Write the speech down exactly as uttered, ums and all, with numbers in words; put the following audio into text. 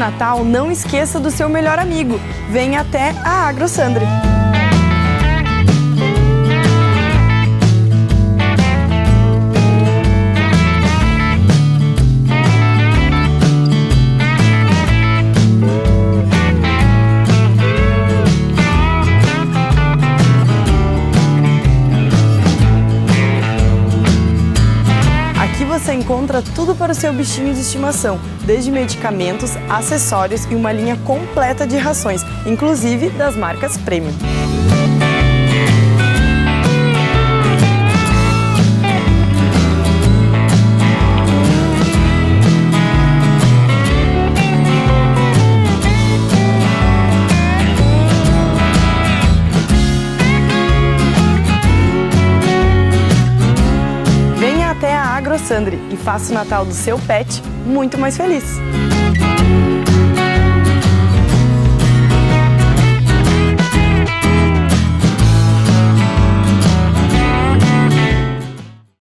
Natal, não esqueça do seu melhor amigo. Venha até a Agro Sandri. Você encontra tudo para o seu bichinho de estimação, desde medicamentos, acessórios e uma linha completa de rações, inclusive das marcas premium. Agro Sandri e faça o Natal do seu pet muito mais feliz.